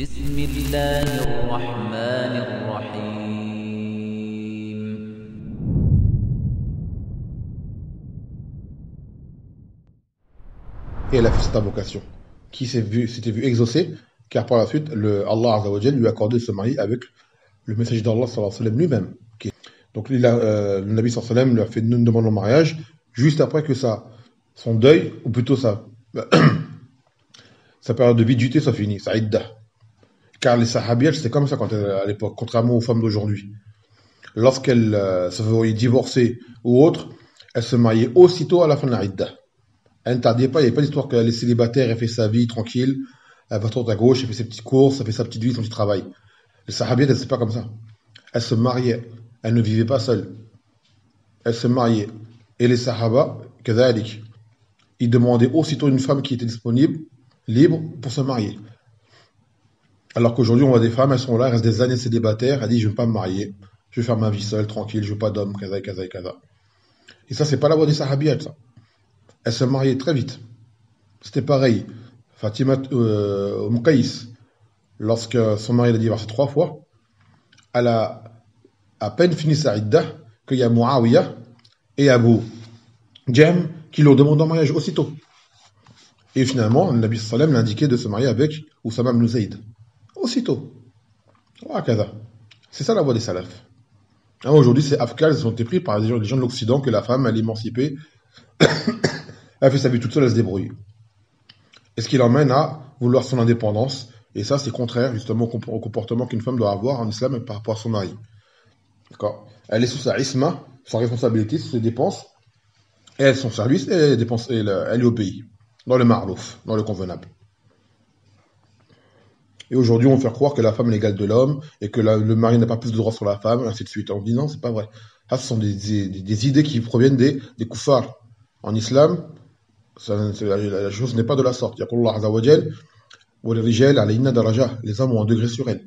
بسم الله الرحمن الرحيم. Et elle a fait cette invocation qui s'était vue exaucée, car par la suite, Allah Azza wa Jal lui a accordé de se marier avec le messager d'Allah sallallahu alayhi wa sallam lui-même. Okay. Donc le Nabi sallallahu alayhi wa sallam lui a fait une demande en mariage juste après que son deuil, ou plutôt sa période de viduité soit finie, sa iddah. Car les sahabiyages, c'était comme ça à l'époque, contrairement aux femmes d'aujourd'hui. Lorsqu'elles se voyaient divorcer ou autre, elles se mariaient aussitôt à la fin de la iddah. Elles ne tardaient pas, il n'y avait pas d'histoire que les célibataires aient fait sa vie tranquille, elle va tourner à gauche, elle fait ses petites courses, elle fait sa petite vie, son petit travail. Les sahabiyages, elles ne faisaient pas comme ça. Elles se mariaient, elles ne vivaient pas seules. Elles se mariaient. Et les sahaba, kadhalik, ils demandaient aussitôt une femme qui était disponible, libre, pour se marier. Alors qu'aujourd'hui, on voit des femmes, elles sont là, elles restent des années célibataires, elles disent « je ne veux pas me marier, je vais faire ma vie seule, tranquille, je ne veux pas d'homme, kaza, kaza, kaza ». Et ça, c'est pas la voie des sahabiyat, ça. Elles se mariaient très vite. C'était pareil. Fatima Al-Muqais, lorsque son mari l'a divorcé 3 fois, elle a à peine fini sa iddah qu'il y a Mouawiyah et Abu Djem qui l'ont demandé en mariage aussitôt. Et finalement, le Nabi sallallahu alayhi wa sallam l'a indiqué de se marier avec Oussama Mouzaïd. Aussitôt. C'est ça la voie des salafs. Hein, aujourd'hui, ces afghans ont été pris par les gens de l'Occident que la femme, elle est émancipée, elle fait sa vie toute seule, elle se débrouille. Et ce qui l'emmène à vouloir son indépendance. Et ça, c'est contraire justement au comportement qu'une femme doit avoir en islam par rapport à son mari. D'accord. Elle est sous sa isma, sa responsabilité, sous ses dépenses, et elle son service, et elle est au pays. Dans le ma'rouf, dans le convenable. Et aujourd'hui, on fait croire que la femme est l'égale de l'homme et que le mari n'a pas plus de droits sur la femme, ainsi de suite. On dit non, c'est pas vrai. Ah, ce sont des idées qui proviennent des koufars. En islam, la chose n'est pas de la sorte. Yaqullah Azza wa Jal, wa al-rijal alayna daraja, les hommes ont un degré sur elles.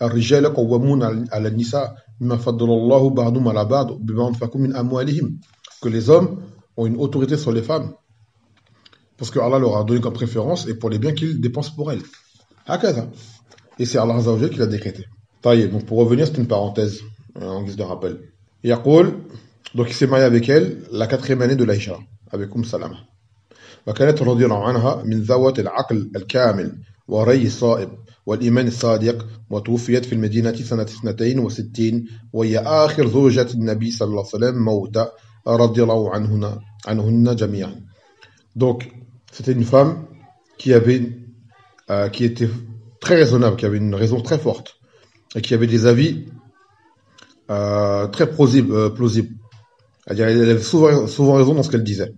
Al-rijal qawwamun ala nisa bima faddalallahu ba'dhum ala ba'd bima anfaqu min amwalihim. Que les hommes ont une autorité sur les femmes. Parce que Allah leur a donné comme préférence et pour les biens qu'ils dépensent pour elles. Et c'est Allah Azza wa Jal qui l'a décrété. Donc pour revenir, c'est une parenthèse en guise de rappel. Yaqul, donc il s'est marié avec elle la 4e année de l'Aïcha, avec Oum Salama. وكانت رضي الله عنها من ذوات العقل الكامل والري الصائب والإيمان الصادق وتوفيت في المدينة سنة 62 وهي آخر زوجة النبي صلى الله عليه وسلم موتى رضي الله عنهن جميعا. Donc c'était une femme qui était très raisonnable, qui avait une raison très forte, et qui avait des avis très plausibles. C'est-à-dire, elle avait souvent raison dans ce qu'elle disait.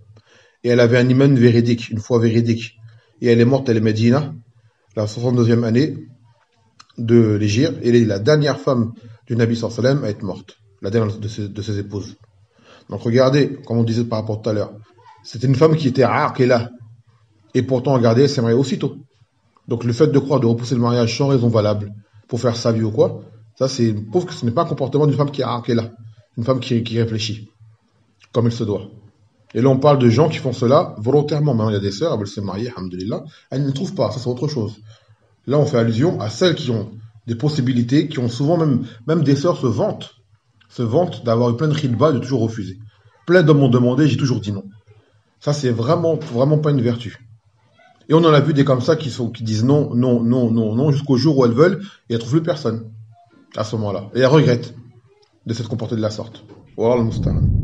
Et elle avait un iman véridique, une foi véridique. Et elle est morte à la Médina, la 62e année de l'Hégire, et elle est la dernière femme du Nabi sallallahu alayhi wa sallam à être morte, la dernière de ses épouses. Donc regardez, comme on disait par rapport à tout à l'heure, c'était une femme qui était aqila. Et pourtant, regardez, elle s'est mariée aussitôt. Donc le fait de croire, de repousser le mariage sans raison valable pour faire sa vie ou quoi, ça c'est prouve que ce n'est pas un comportement d'une femme qui est aqila, une femme qui réfléchit, comme il se doit. Et là on parle de gens qui font cela volontairement. Maintenant il y a des sœurs, elles veulent se marier, alhamdulillah, elles ne trouvent pas, ça c'est autre chose. Là on fait allusion à celles qui ont des possibilités, qui ont souvent même des sœurs se vantent d'avoir eu plein de khilba, de toujours refuser. Plein d'hommes m'ont demandé, j'ai toujours dit non. Ça, c'est vraiment, vraiment pas une vertu. Et on en a vu des comme ça qui disent non, non, non, non, non, jusqu'au jour où elles veulent, et elles ne trouvent plus personne à ce moment-là. Et elles regrettent de s'être comportées de la sorte. Wallah al-Musta'an.